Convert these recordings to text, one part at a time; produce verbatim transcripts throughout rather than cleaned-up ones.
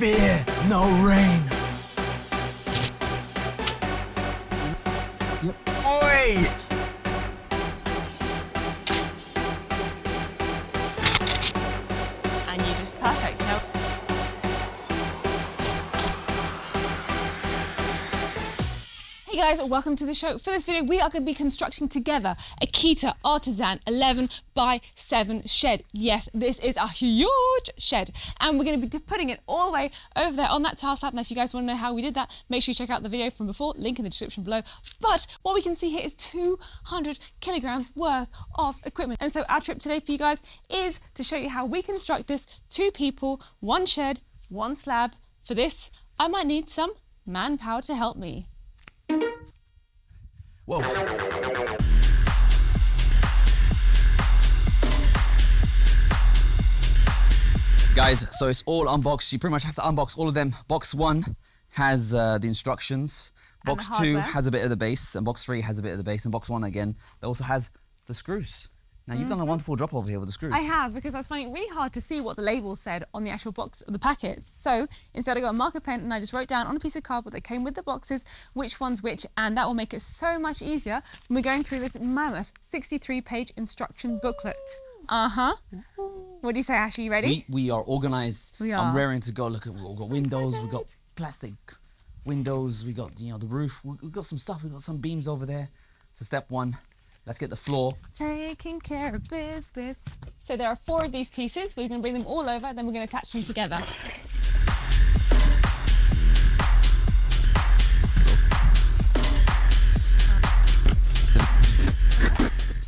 Fear no rain. Yep. Oi! And you just perfect. Now. Hey guys, welcome to the show. For this video, we are going to be constructing together a Keter Artisan eleven by seven shed. Yes, this is a huge shed, and we're going to be putting it all the way over there on that tile slab. Now, if you guys want to know how we did that, make sure you check out the video from before, link in the description below. But what we can see here is two hundred kilograms worth of equipment. And so our trip today for you guys is to show you how we construct this two people, one shed, one slab. For this, I might need some manpower to help me. Whoa. Guys, so it's all unboxed. You pretty much have to unbox all of them. Box one has uh, the instructions. Box two has a bit of the base, and box three has a bit of the base, and box one again that also has the screws. Now you've mm-hmm. done a wonderful job over here with the screws. I have, because I was finding it really hard to see what the label said on the actual box of the packets. So instead I got a marker pen and I just wrote down on a piece of cardboard that came with the boxes which one's which, and that will make it so much easier when we're going through this mammoth sixty-three page instruction booklet. Uh-huh. What do you say, Ash? Are you ready? We, we are organised. We are. I'm raring to go. Look, at, we've got windows, we've got plastic windows, we've got, you know, the roof. We've got some stuff, we've got some beams over there. So step one, let's get the floor. Taking care of biz, biz. So there are four of these pieces. We're going to bring them all over, then we're going to attach them together.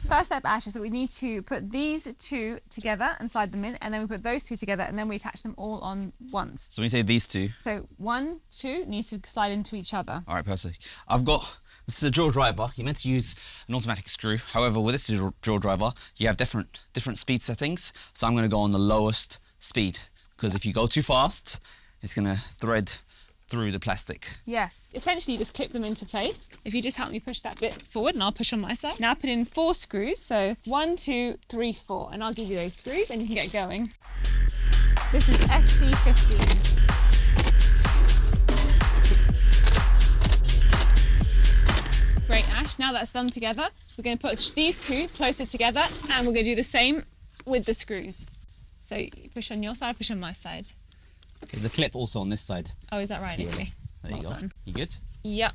First step, Ash, is that we need to put these two together and slide them in, and then we put those two together, and then we attach them all on once. So we say these two. So one, two needs to slide into each other. All right, Percy. I've got, this is a jaw driver. You're meant to use an automatic screw. However, with this jaw driver, you have different, different speed settings. So I'm going to go on the lowest speed, because if you go too fast, it's going to thread through the plastic. Yes. Essentially, you just clip them into place. If you just help me push that bit forward, and I'll push on my side. Now put in four screws. So one, two, three, four, and I'll give you those screws and you can get going. This is S C fifteen. Great, Ash. Now that's done together, we're going to put these two closer together, and we're going to do the same with the screws. So you push on your side, push on my side. There's a clip also on this side. Oh, is that right? Yeah. Okay. There you go. You good? Yep.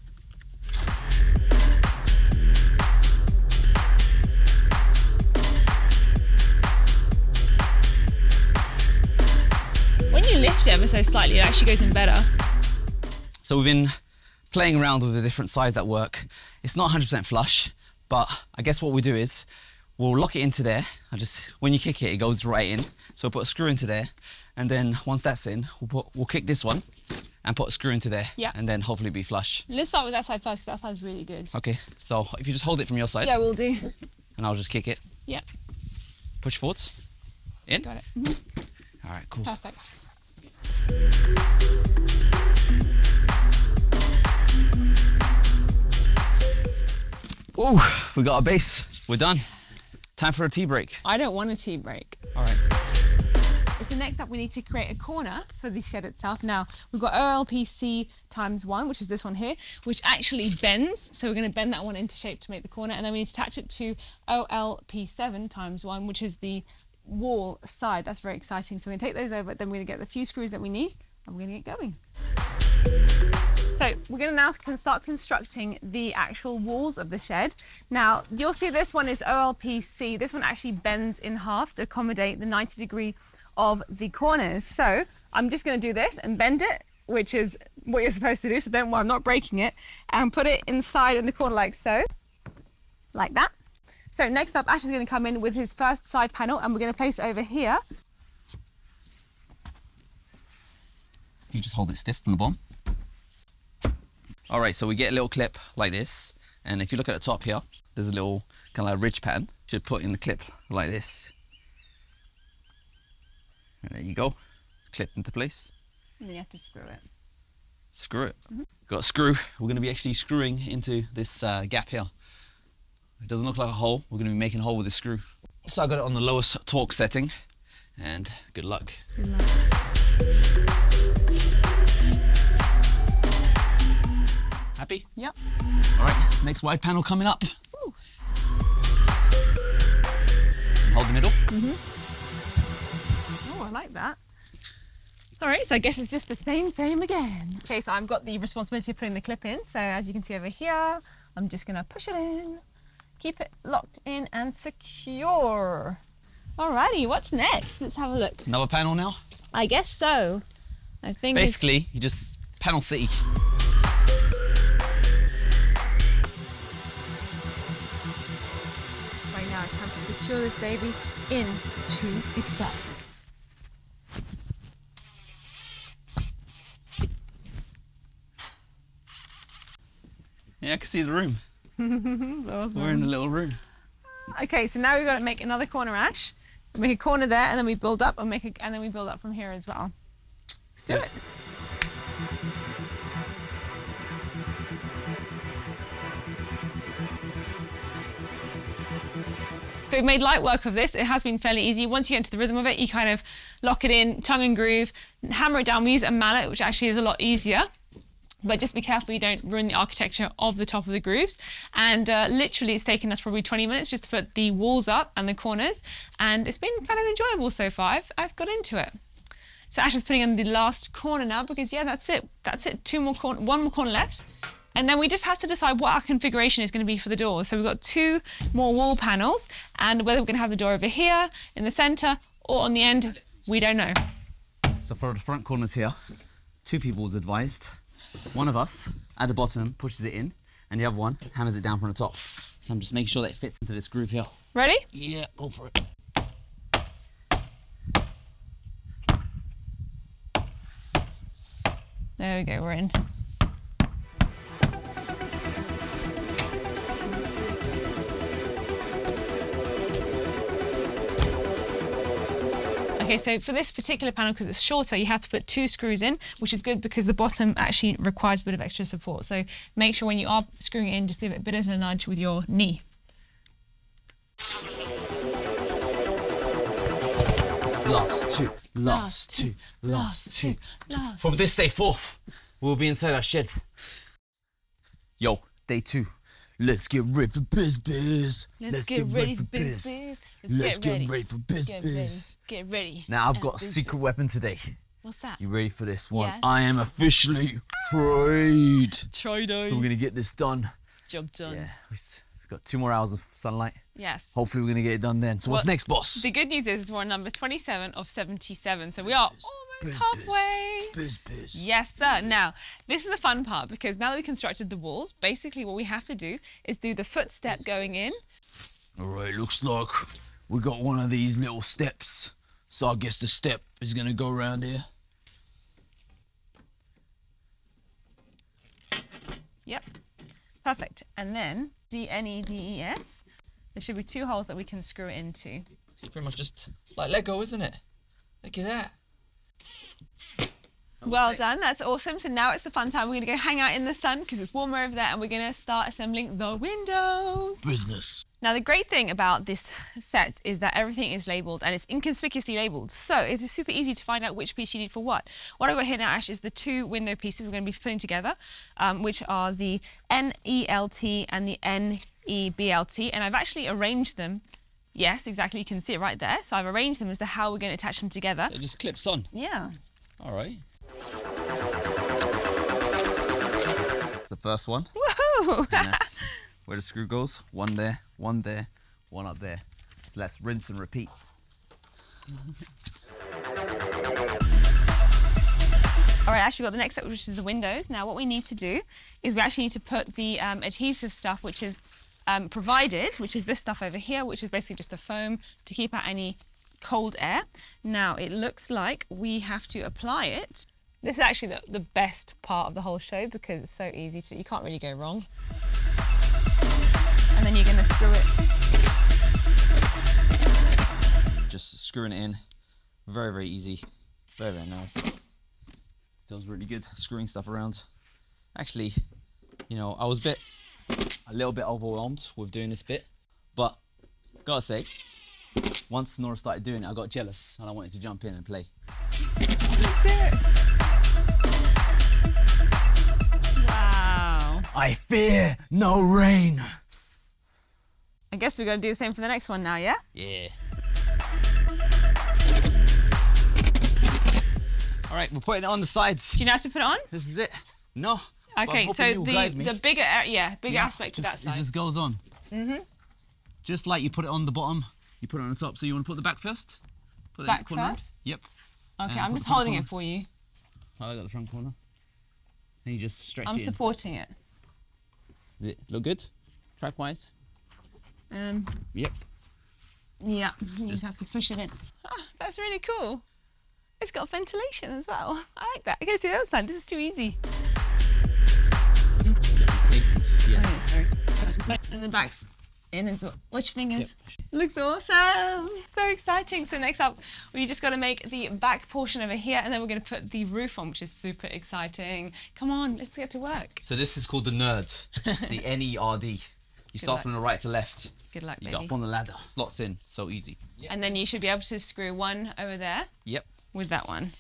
When you lift it ever so slightly, it actually goes in better. So we've been playing around with the different sides at work. It's not one hundred percent flush, but I guess what we do is we'll lock it into there. I just, when you kick it, it goes right in. So we'll put a screw into there, and then once that's in, we'll, put, we'll kick this one and put a screw into there, yeah. And then hopefully be flush. Let's start with that side first, because that side's really good. Okay, so if you just hold it from your side. Yeah, we'll do. And I'll just kick it. Yeah. Push forwards. In. Got it. Mm-hmm. All right, cool. Perfect. Oh, we got a base. We're done. Time for a tea break. I don't want a tea break. All right. So next up, we need to create a corner for the shed itself. Now, we've got O L P C times one, which is this one here, which actually bends. So we're going to bend that one into shape to make the corner. And then we need to attach it to O L P seven times one, which is the wall side. That's very exciting. So we're going to take those over. Then we're going to get the few screws that we need, and we're going to get going. So we're going to now start constructing the actual walls of the shed. Now, you'll see this one is O L P C. This one actually bends in half to accommodate the ninety degree of the corners. So I'm just going to do this and bend it, which is what you're supposed to do, so don't worry, I'm not breaking it, and put it inside in the corner like so, like that. So next up, Ash is going to come in with his first side panel, and we're going to place it over here. You just hold it stiff from the bottom. All right, so we get a little clip like this, and if you look at the top here, there's a little kind of like ridge pattern. You should put in the clip like this. And there you go, clipped into place. And then you have to screw it. Screw it. Mm-hmm. Got a screw. We're going to be actually screwing into this uh, gap here. It doesn't look like a hole. We're going to be making a hole with a screw. So I got it on the lowest torque setting, and good luck. Good luck. happy? Yep. All right, next wide panel coming up. Ooh. Hold the middle. Mm-hmm. Oh, I like that. All right, so I guess it's just the same, same again. Okay, so I've got the responsibility of putting the clip in. So as you can see over here, I'm just gonna push it in, keep it locked in and secure. Alrighty, what's next? Let's have a look. Another panel now? I guess so. I think basically, it's... you just panel city. Right now, it's time to secure this baby into itself. Yeah, I can see the room. That's awesome. We're in the little room. Okay, so now we've got to make another corner ash. We make a corner there, and then we build up, and make a, and then we build up from here as well. Let's do yeah. it. So we've made light work of this. It has been fairly easy. Once you get into the rhythm of it, you kind of lock it in, tongue and groove, hammer it down. We use a mallet, which actually is a lot easier. But just be careful you don't ruin the architecture of the top of the grooves. And uh, literally it's taken us probably twenty minutes just to put the walls up and the corners. And it's been kind of enjoyable so far. I've, I've got into it. So Ash is putting in the last corner now because yeah, that's it. That's it, two more corner, one more corner left. And then we just have to decide what our configuration is going to be for the door. So we've got two more wall panels and whether we're going to have the door over here, in the center, or on the end, we don't know. So for the front corners here, two people was advised. One of us at the bottom pushes it in, and the other one hammers it down from the top. So I'm just making sure that it fits into this groove here. Ready? Yeah, go for it. There we go, we're in. Okay, so for this particular panel, because it's shorter, you have to put two screws in, which is good because the bottom actually requires a bit of extra support. So make sure when you are screwing it in, just give it a bit of a nudge with your knee. Last two, last two, last two. Last From this day forth, we'll be inside our shed. Yo, day two. Let's get ready for biz biz. Let's, Let's get, get ready, ready for biz biz. Let's, Let's get, ready. get ready for biz get biz. Ready. Get ready. Now I've got a secret biz. weapon today. What's that? You ready for this one? Yeah. I am officially tried. Tried. So we're gonna get this done. Job done. Yeah, we've got two more hours of sunlight. Yes. Hopefully we're gonna get it done then. So well, what's next, boss? The good news is we're on number twenty-seven of seventy-seven. So biz, we are. Biz. Biz, halfway. Biz, biz. Yes, sir. Now, this is the fun part because now that we constructed the walls, basically what we have to do is do the footstep biz, going in. All right, looks like we got one of these little steps. So I guess the step is going to go around here. Yep, perfect. And then D N E D E S, there should be two holes that we can screw it into. So you pretty much just like Lego, isn't it? Look at that. Well done, that's awesome. So now it's the fun time. We're going to go hang out in the sun because it's warmer over there and we're going to start assembling the windows. Business. Now the great thing about this set is that everything is labelled and it's inconspicuously labelled. So it's super easy to find out which piece you need for what. What I've got here now, Ash, is the two window pieces we're going to be putting together, um, which are the N E L T and the N E B L T. And I've actually arranged them. Yes, exactly. You can see it right there. So I've arranged them as to how we're going to attach them together. So it just clips on? Yeah. All right. That's the first one. Woohoo! That's where the screw goes. One there, one there, one up there. So let's rinse and repeat. All right, actually we've got the next step, which is the windows. Now what we need to do is we actually need to put the um, adhesive stuff, which is um, provided, which is this stuff over here, which is basically just a foam to keep out any cold air. Now it looks like we have to apply it. This is actually the, the best part of the whole show because it's so easy to, you can't really go wrong. And then you're going to screw it. Just screwing it in. Very, very easy. Very, very nice. Feels really good screwing stuff around. Actually, you know, I was a bit, a little bit overwhelmed with doing this bit, but gotta say, once Nora started doing it, I got jealous and I wanted to jump in and play. Do it. Wow. I fear no rain. I guess we gotta do the same for the next one now, yeah? Yeah. All right, we're putting it on the sides. Do you know how to put it on? This is it. No. Okay, so the the bigger yeah bigger yeah, aspect just, of that side. It just goes on. Mhm. Just like you put it on the bottom, you put it on the top. So you want to put the back first. Put back it in the corner. First. Yep. Okay, and I'm just holding corner. it for you. I got the front corner. And you just stretch I'm it. I'm supporting in. it. Does it look good? Track wise. Um. Yep. Yeah. Just you just have to push it in. Oh, that's really cool. It's got ventilation as well. I like that. Okay, see the other side. This is too easy. Yeah. Oh, yeah, sorry. And the back's in as well. Watch your fingers. Yep. Looks awesome. So exciting. So next up, we just got to make the back portion over here, and then we're going to put the roof on, which is super exciting. Come on, let's get to work. So this is called the NERD, the N E R D. You Good start luck. from the right to left. Good luck, baby. You get up on the ladder. It's lots in. So easy. Yep. And then you should be able to screw one over there. Yep. With that one.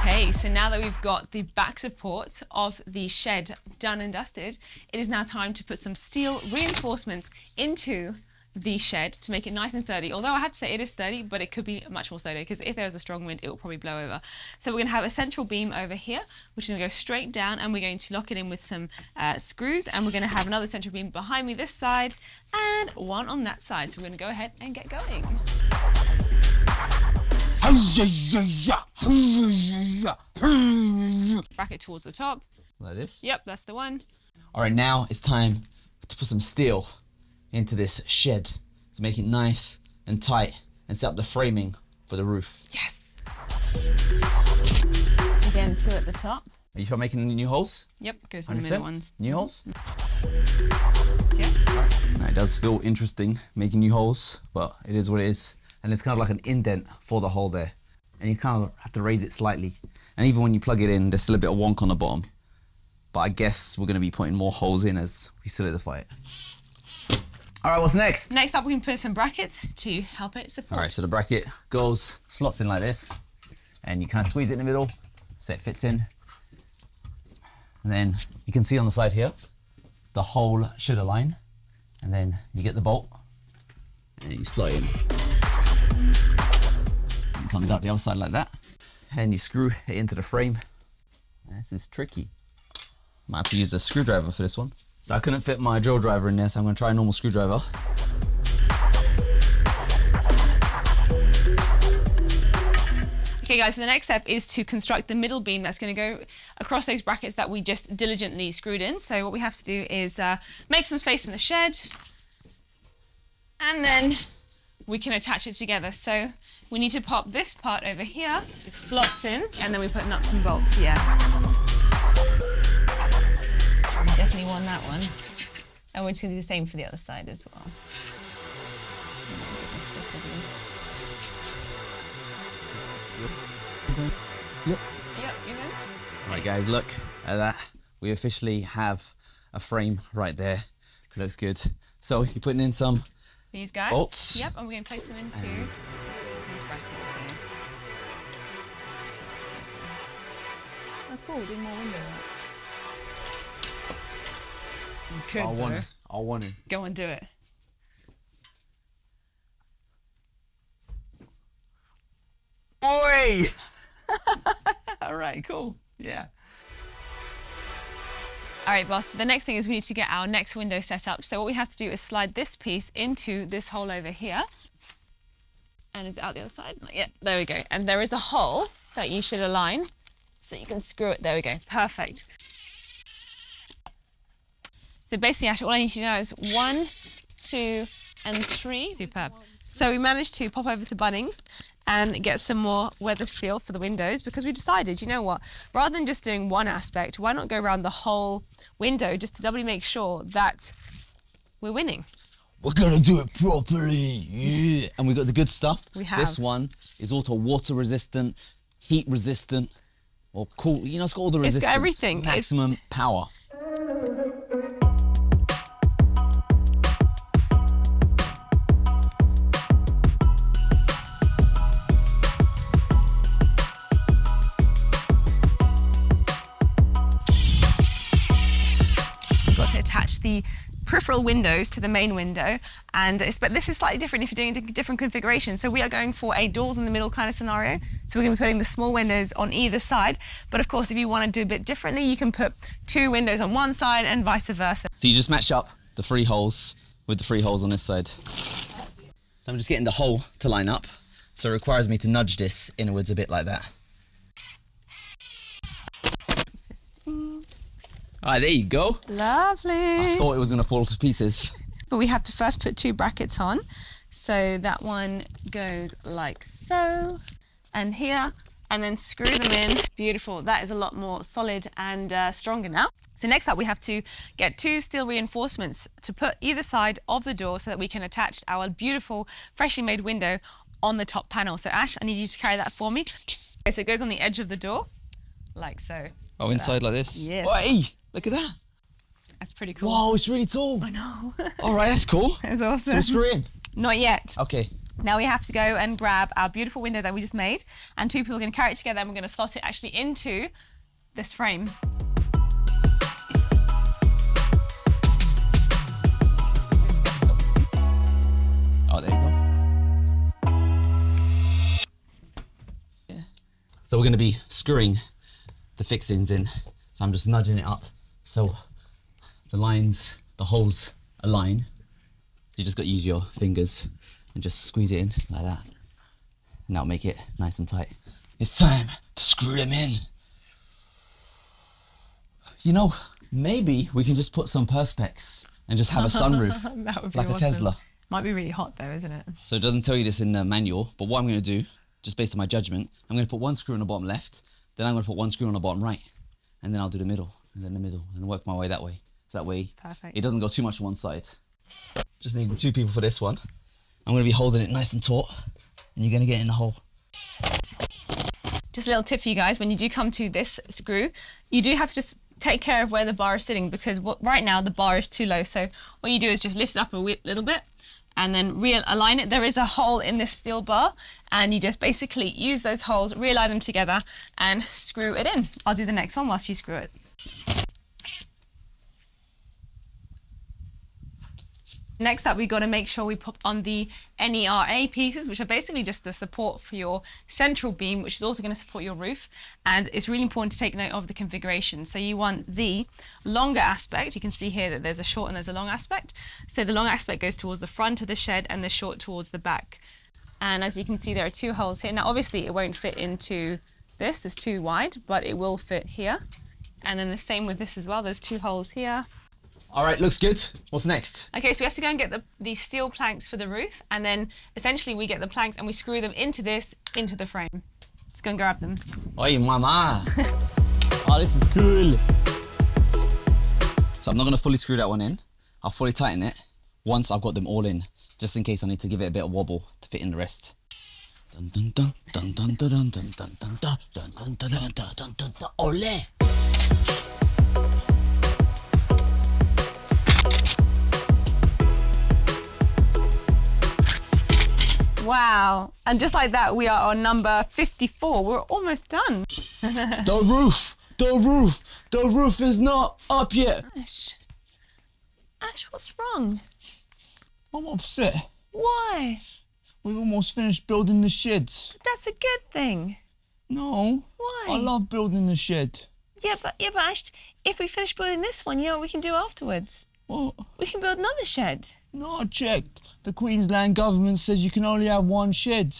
Okay, so now that we've got the back support of the shed done and dusted, it is now time to put some steel reinforcements into the shed to make it nice and sturdy. Although I have to say it is sturdy, but it could be much more sturdy because if there was a strong wind, it will probably blow over. So we're going to have a central beam over here, which is going to go straight down, and we're going to lock it in with some uh, screws, and we're going to have another central beam behind me this side and one on that side. So we're going to go ahead and get going. Bracket towards the top. Like this? Yep, that's the one. All right, now it's time to put some steel into this shed to make it nice and tight and set up the framing for the roof. Yes! Again, two at the top. Are you sure making new holes? Yep, goes in the middle ones. New holes? Yeah. Now, it does feel interesting making new holes, but it is what it is. And it's kind of like an indent for the hole there. And you kind of have to raise it slightly. And even when you plug it in, there's still a bit of wonk on the bottom. But I guess we're going to be putting more holes in as we solidify it. All right, what's next? Next up, we can put some brackets to help it support. All right, so the bracket goes, slots in like this, and you kind of squeeze it in the middle, so it fits in. And then you can see on the side here, the hole should align. And then you get the bolt, and you slide in. You comes out the other side like that, and you screw it into the frame. This is tricky. Might have to use a screwdriver for this one. So I couldn't fit my drill driver in there, so I'm going to try a normal screwdriver. Okay guys, so the next step is to construct the middle beam that's going to go across those brackets that we just diligently screwed in. So what we have to do is uh, make some space in the shed, and then we can attach it together. So we need to pop this part over here, it slots in, and then we put nuts and bolts, yeah. Definitely won that one. And we're just going to do the same for the other side as well. Yep. Yep, you're good. All right, guys, look at that. We officially have a frame right there. Looks good. So you're putting in some These guys. bolts. Yep, and we're going to place them into um, these brackets here. Oh, cool, we're doing more window work. Could, I want it. I want it. Go and do it. Oi! All right, cool. Yeah. All right, boss, so the next thing is we need to get our next window set up. So what we have to do is slide this piece into this hole over here. And is it out the other side? Not yet. There we go. And there is a hole that you should align so you can screw it. There we go. Perfect. So basically, Ash, all I need you to know is one, two, and three. Superb. So we managed to pop over to Bunnings and get some more weather seal for the windows because we decided, you know what, rather than just doing one aspect, why not go around the whole window just to doubly make sure that we're winning? We're going to do it properly. Yeah. And we've got the good stuff. We have. This one is also water resistant, heat resistant, or cool. You know, it's got all the resistance. It's got everything. Maximum it's power. attach the peripheral windows to the main window, and it's, but this is slightly different if you're doing a different configuration. So we are going for a doors in the middle kind of scenario, so we're going to be putting the small windows on either side, but of course if you want to do a bit differently, you can put two windows on one side and vice versa. So you just match up the three holes with the three holes on this side. So I'm just getting the hole to line up, so it requires me to nudge this inwards a bit like that. Ah, right, there you go. Lovely. I thought it was going to fall to pieces. But we have to first put two brackets on. So that one goes like so, and here, and then screw them in. Beautiful. That is a lot more solid and uh, stronger now. So next up, we have to get two steel reinforcements to put either side of the door so that we can attach our beautiful, freshly made window on the top panel. So Ash, I need you to carry that for me. Okay, so it goes on the edge of the door, like so. Oh, inside like this? Yes. Oh, hey. Look at that. That's pretty cool. Wow, it's really tall. I know. All right, that's cool. That's awesome. So we'll screw it in. Not yet. Okay. Now we have to go and grab our beautiful window that we just made, and two people are going to carry it together, and we're going to slot it actually into this frame. Oh, there we go. Yeah. So we're going to be screwing the fixings in. So I'm just nudging it up, so the lines, the holes align. So you just got to use your fingers and just squeeze it in like that. And that'll make it nice and tight. It's time to screw them in. You know, maybe we can just put some perspex and just have a sunroof. That would be like awesome. A Tesla. Might be really hot though, isn't it? So it doesn't tell you this in the manual, but what I'm going to do, just based on my judgment, I'm going to put one screw on the bottom left, then I'm going to put one screw on the bottom right, and then I'll do the middle, and then the middle, and work my way that way. So that way it doesn't go too much to one side. Just need two people for this one. I'm going to be holding it nice and taut, and you're going to get in the hole. Just a little tip for you guys, when you do come to this screw, you do have to just take care of where the bar is sitting, because what, right now the bar is too low, so what you do is just lift it up a little bit, and then realign it. There is a hole in this steel bar, and you just basically use those holes, realign them together, and screw it in. I'll do the next one whilst you screw it. Next up, we've got to make sure we pop on the N E R A pieces, which are basically just the support for your central beam, which is also going to support your roof. And it's really important to take note of the configuration. So you want the longer aspect. You can see here that there's a short and there's a long aspect. So the long aspect goes towards the front of the shed and the short towards the back. And as you can see, there are two holes here. Now, obviously, it won't fit into this. It's too wide, but it will fit here. And then the same with this as well. There's two holes here. All right, looks good. What's next? Okay, so we have to go and get the, the steel planks for the roof, and then essentially we get the planks and we screw them into this, into the frame. Let's go and grab them. Oi, mama. Oh, this is cool. So I'm not going to fully screw that one in. I'll fully tighten it once I've got them all in, just in case I need to give it a bit of wobble to fit in the rest. Ole! Wow, and just like that, we are on number fifty-four. We're almost done. The roof, the roof, the roof is not up yet. Ash, Ash, what's wrong? I'm upset. Why? We almost finished building the sheds. But that's a good thing. No. Why? I love building the shed. Yeah, but yeah, but Ash, if we finish building this one, you know what we can do afterwards? What? We can build another shed. No, I checked. The Queensland government says you can only have one shed.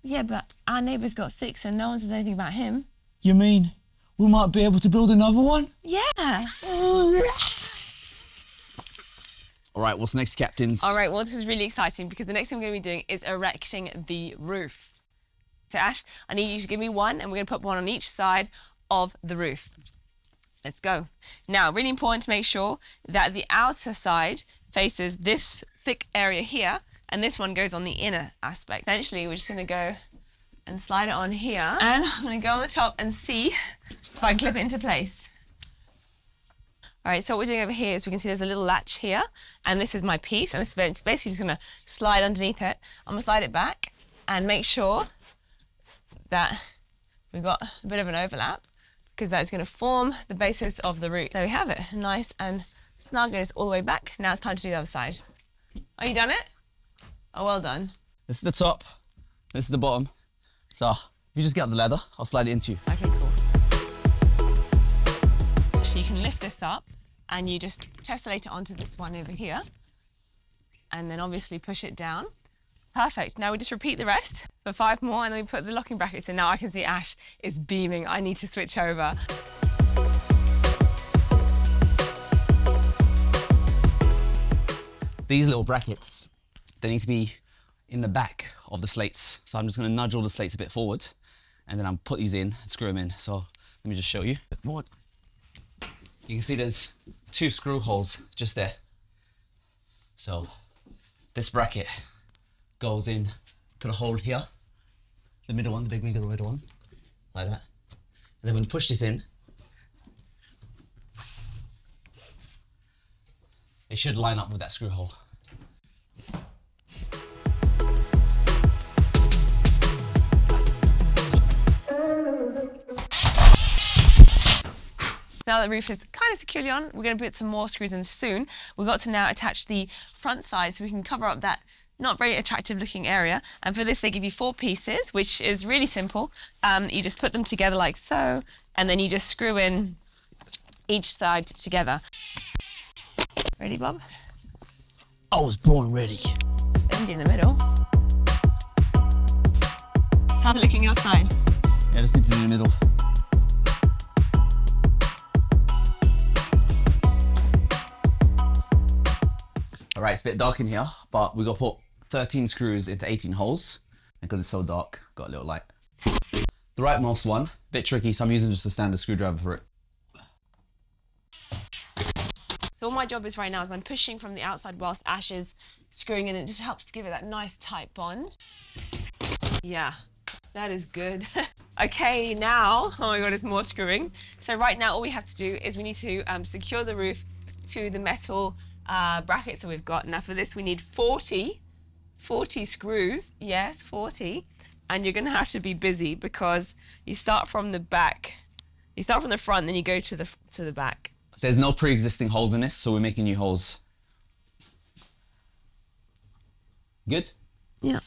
Yeah, but our neighbour's got six and no one says anything about him. You mean we might be able to build another one? Yeah. All right, what's next, captains? All right, well, this is really exciting because the next thing we're going to be doing is erecting the roof. So, Ash, I need you to give me one, and we're going to put one on each side of the roof. Let's go. Now, really important to make sure that the outer side faces this thick area here, and this one goes on the inner aspect. Essentially, we're just going to go and slide it on here, and I'm going to go on the top and see if I can clip it into place. All right, so what we're doing over here is we can see there's a little latch here, and this is my piece, and it's basically just going to slide underneath it. I'm going to slide it back and make sure that we've got a bit of an overlap, because that's going to form the basis of the roof. There we have it, nice and So now it goes all the way back. Now it's time to do the other side. Are you done it? Oh, well done. This is the top. This is the bottom. So if you just get up the ladder, I'll slide it into you. Okay, cool. So you can lift this up and you just tessellate it onto this one over here. And then obviously push it down. Perfect. Now we just repeat the rest for five more and then we put the locking brackets in. Now I can see Ash is beaming. I need to switch over. These little brackets, they need to be in the back of the slates. So I'm just going to nudge all the slates a bit forward and then I'll put these in and screw them in. So let me just show you. Forward. You can see there's two screw holes just there. So this bracket goes in to the hole here. The middle one, the big middle one, like that. And then when you push this in, it should line up with that screw hole. Now the roof is kind of securely on, we're going to put some more screws in soon. We've got to now attach the front side so we can cover up that not very attractive looking area. And for this, they give you four pieces, which is really simple. Um, you just put them together like so, and then you just screw in each side together. Ready, Bob? I was born ready. Bendy in the middle. How's it looking your side? Yeah, I just need to do the middle. All right, it's a bit dark in here, but we've got to put thirteen screws into eighteen holes. And because it's so dark, got a little light. The rightmost one, a bit tricky, so I'm using just a standard screwdriver for it. So all my job is right now is I'm pushing from the outside whilst Ash is screwing in, and it just helps to give it that nice tight bond. Yeah, that is good. Okay, now, oh my God, it's more screwing. So right now, all we have to do is we need to um, secure the roof to the metal uh, brackets that we've got. Now for this, we need forty, forty screws. Yes, forty. And you're gonna have to be busy because you start from the back, you start from the front, then you go to the, to the back. There's no pre-existing holes in this, so we're making new holes. Good? Yeah.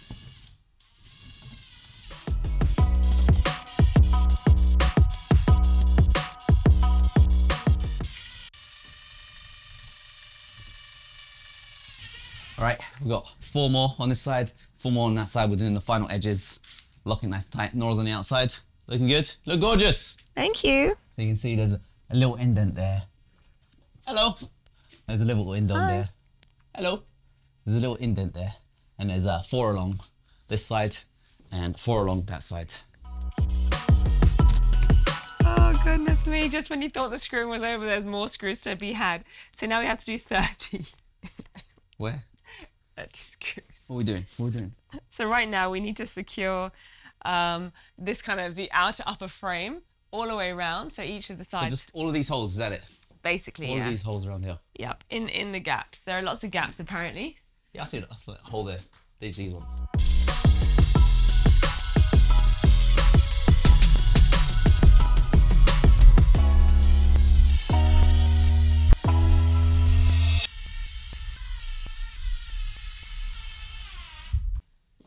All right, we've got four more on this side, four more on that side. We're doing the final edges, locking nice and tight. Nora's on the outside, looking good. Look gorgeous. Thank you. So you can see there's a, a little indent there. Hello. There's a little indent Hi. there. Hello. There's a little indent there. And there's uh, four along this side and four along that side. Oh, goodness me. Just when you thought the screwing was over, there's more screws to be had. So now we have to do thirty. Where? thirty screws. What are we doing? What are we doing? So right now we need to secure um, this kind of the outer upper frame all the way around. So each of the sides. So just all of these holes, is that it? Basically, All yeah. of these holes around here. Yep, in, in the gaps. There are lots of gaps, apparently. Yeah, I see a hole there. These, these ones.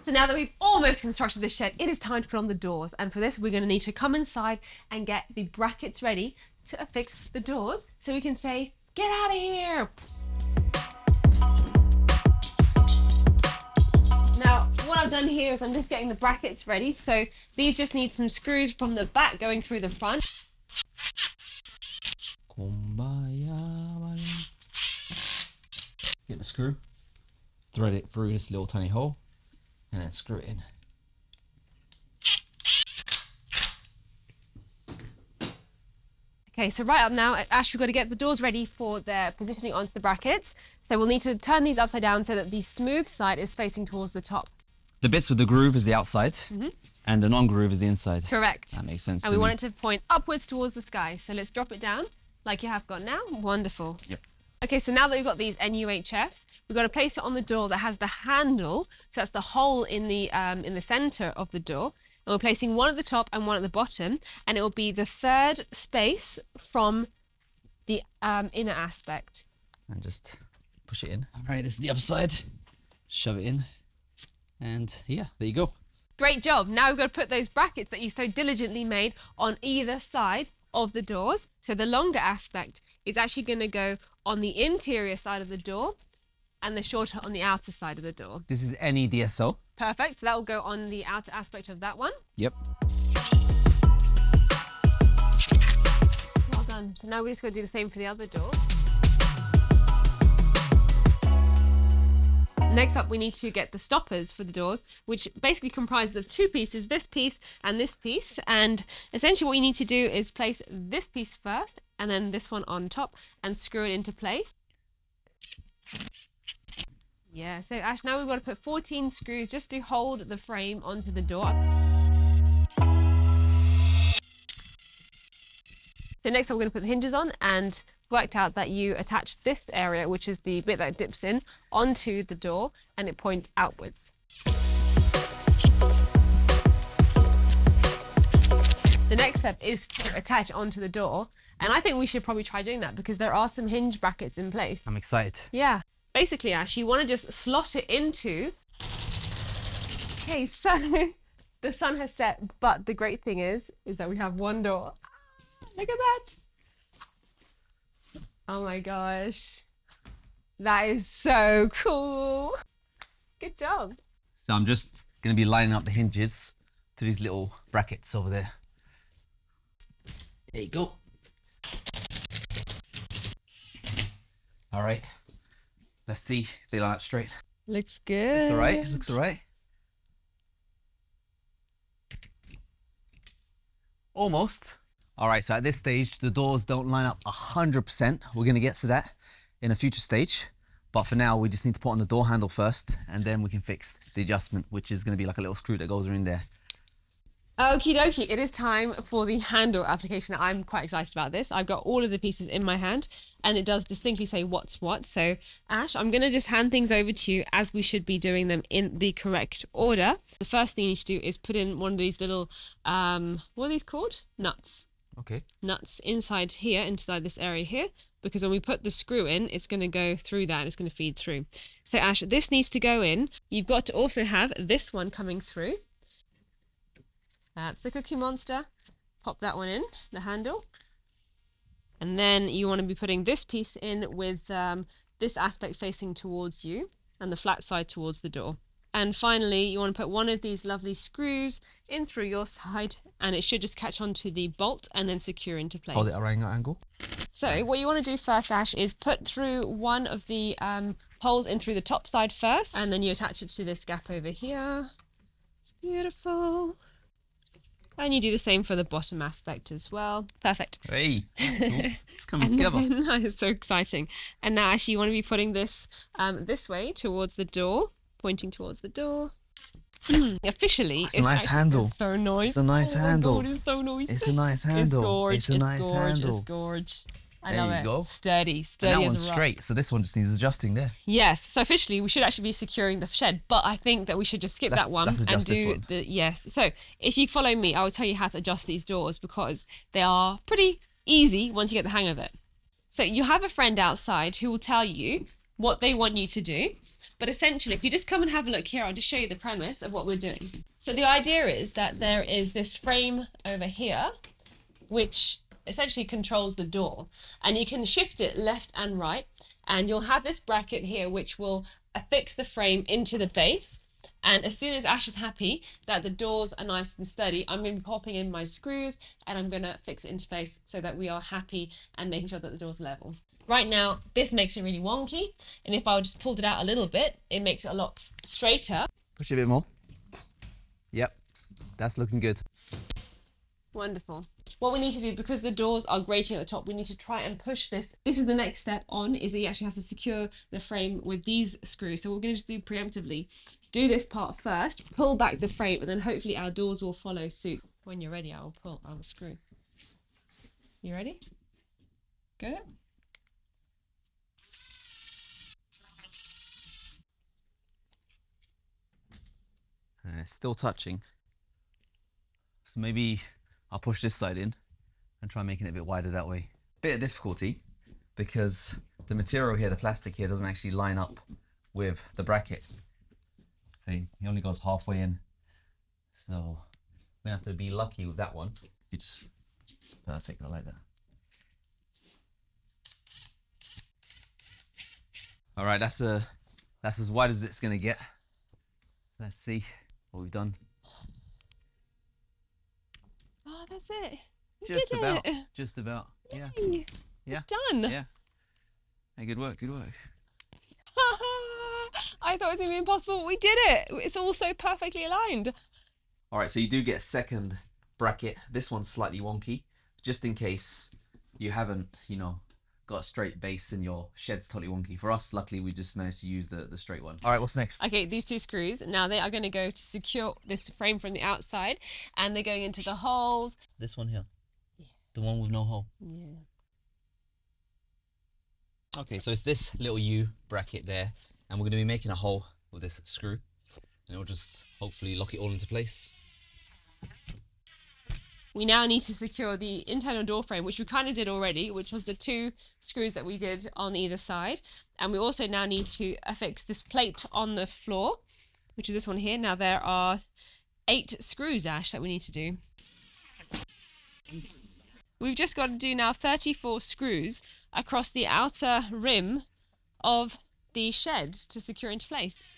So now that we've almost constructed this shed, it is time to put on the doors. And for this, we're going to need to come inside and get the brackets ready to affix the doors so we can say, get out of here. Now, what I've done here is I'm just getting the brackets ready. So these just need some screws from the back going through the front. Get the screw, thread it through this little tiny hole and then screw it in. Okay, so right up now, Ash, we've got to get the doors ready for their positioning onto the brackets. So we'll need to turn these upside down so that the smooth side is facing towards the top. The bits with the groove is the outside, mm-hmm. and the non-groove is the inside. Correct. That makes sense. And we me. want it to point upwards towards the sky. So let's drop it down like you have got now. Wonderful. Yep. Okay, so now that we've got these N U H Fs, we've got to place it on the door that has the handle. So that's the hole in the um, in the center of the door. And we're placing one at the top and one at the bottom, and it will be the third space from the um, inner aspect. and just push it in. All right, this is the upside. Shove it in, and yeah, there you go. Great job. Now we've got to put those brackets that you so diligently made on either side of the doors. So the longer aspect is actually going to go on the interior side of the door and the shorter on the outer side of the door. This is N E D S O. Perfect. So that will go on the outer aspect of that one. Yep. Well done. So now we're just going to do the same for the other door. Next up, we need to get the stoppers for the doors, which basically comprises of two pieces, this piece and this piece. And essentially what you need to do is place this piece first and then this one on top and screw it into place. Yeah, so Ash, now we've got to put fourteen screws just to hold the frame onto the door. So next I'm going to put the hinges on, and worked out that you attach this area, which is the bit that dips in, onto the door and it points outwards. The next step is to attach onto the door, and I think we should probably try doing that because there are some hinge brackets in place. I'm excited. Yeah. Basically, Ash, you want to just slot it into... Okay, so the sun has set, but the great thing is, is that we have one door. Look at that. Oh my gosh, that is so cool. Good job. So I'm just going to be lining up the hinges to these little brackets over there. There you go. All right, let's see if they line up straight. Looks good. Looks all right, looks all right. Almost. All right, so at this stage, the doors don't line up one hundred percent. We're gonna get to that in a future stage. But for now, we just need to put on the door handle first, and then we can fix the adjustment, which is gonna be like a little screw that goes in there. Okie dokie, it is time for the handle application. I'm quite excited about this. I've got all of the pieces in my hand, and it does distinctly say what's what. So Ash, I'm gonna just hand things over to you as we should be doing them in the correct order. The first thing you need to do is put in one of these little, um, what are these called? Nuts. Okay. Nuts inside here, inside this area here, because when we put the screw in, it's going to go through that, and it's going to feed through. So Ash, this needs to go in. You've got to also have this one coming through. That's the Cookie Monster. Pop that one in, the handle. And then you want to be putting this piece in with um, this aspect facing towards you and the flat side towards the door. And finally, you want to put one of these lovely screws in through your side, and it should just catch onto the bolt and then secure into place. Hold it around that angle. So what you want to do first, Ash, is put through one of the um, holes in through the top side first, and then you attach it to this gap over here. Beautiful. And you do the same for the bottom aspect as well. Perfect. Hey, cool. It's coming together. Then, that is so exciting. And now, Ash, you want to be putting this um, this way towards the door. Pointing towards the door. Officially, it's a nice actually, handle. It's so nice. It's a nice oh handle. God, it's so nice. It's a nice handle. It's gorge. It's a it's nice gorge, handle. It's gorge. I there love you it. Go. Sturdy. Sturdy and that as one's a rock. Straight. So this one just needs adjusting there. Yes. So officially, we should actually be securing the shed, but I think that we should just skip that's, that one and do one. the yes. So if you follow me, I will tell you how to adjust these doors because they are pretty easy once you get the hang of it. So you have a friend outside who will tell you what they want you to do. But essentially, if you just come and have a look here, I'll just show you the premise of what we're doing. So the idea is that there is this frame over here, which essentially controls the door. And you can shift it left and right, and you'll have this bracket here, which will affix the frame into the base. And as soon as Ash is happy that the doors are nice and sturdy, I'm going to be popping in my screws and I'm going to fix it into place so that we are happy and making sure that the door's level. Right now, this makes it really wonky. And if I just pulled it out a little bit, it makes it a lot straighter. Push it a bit more. Yep, that's looking good. Wonderful. What we need to do, because the doors are grating at the top, we need to try and push this. This is the next step on, is that you actually have to secure the frame with these screws. So we're going to just do preemptively. Do this part first, pull back the frame, and then hopefully our doors will follow suit. When you're ready, I'll pull, I'll screw. You ready? Go. Uh, it's still touching. So maybe I'll push this side in and try making it a bit wider that way. Bit of difficulty because the material here, the plastic here, doesn't actually line up with the bracket. See, he only goes halfway in. So we have to be lucky with that one. It's perfect, I like that. All right, that's a that's as wide as it's gonna get. Let's see what we've done. Oh, that's it. You just did about, it. just about. Yay. Yeah, yeah, it's done. Yeah. Hey, good work, good work. I thought it was gonna be impossible, but we did it. It's all so perfectly aligned. All right, so you do get a second bracket. This one's slightly wonky, just in case you haven't, you know, got a straight base and your shed's totally wonky. For us, luckily, we just managed to use the, the straight one. All right, what's next? Okay, these two screws. Now they are going to go to secure this frame from the outside, and they're going into the holes. This one here? Yeah. The one with no hole? Yeah. Okay, so it's this little U bracket there, and we're going to be making a hole with this screw, and it'll just hopefully lock it all into place. We now need to secure the internal door frame, which we kind of did already, which was the two screws that we did on either side. And we also now need to affix this plate on the floor, which is this one here. Now there are eight screws, Ash, that we need to do. We've just got to do now thirty-four screws across the outer rim of the shed to secure into place.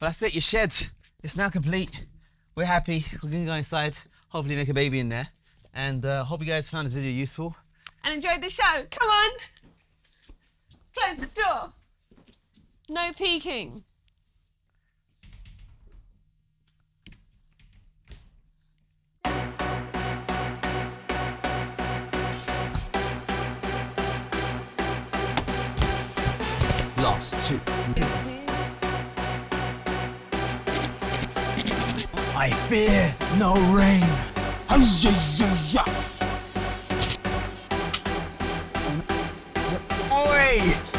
Well, that's it, your shed. It's now complete. We're happy, we're going to go inside, hopefully make a baby in there. And uh, hope you guys found this video useful. And enjoyed the show, come on! Close the door. No peeking. Last two minutes. I fear no rain. Oi!